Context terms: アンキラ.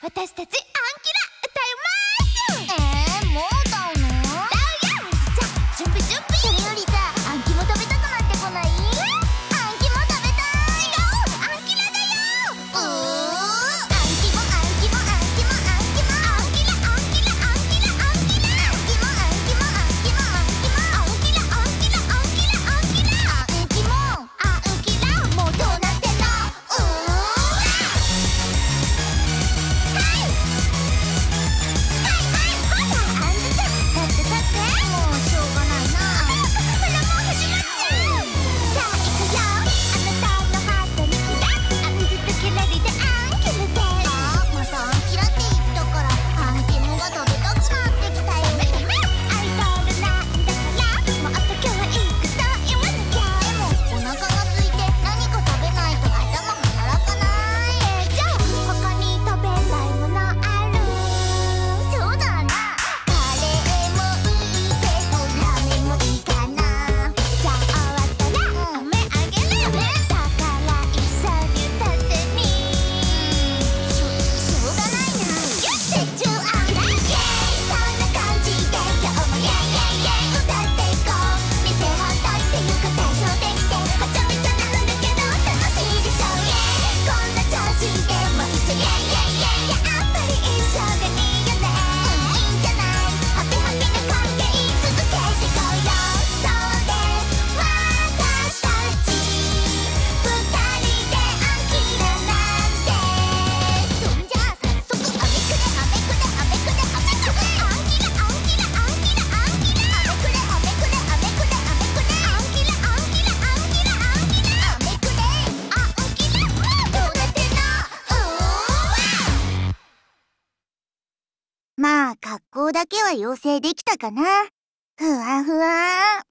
私たちアンキラ歌います。もう歌うの？だよ。じゃあ準備準備。それよりさ、アンキも食べたくなってこない？アンキも食べたい。違う、アンキラだよ。アンキもアンキもアンキもアンキもアンキラアンキラアンキラアンキラアンキもアンキもアンキもアンキもアンキラアンキラアンキラアンキもアンキラ。もうどうなってんの？まあ、格好だけは養成できたかな。ふわふわ。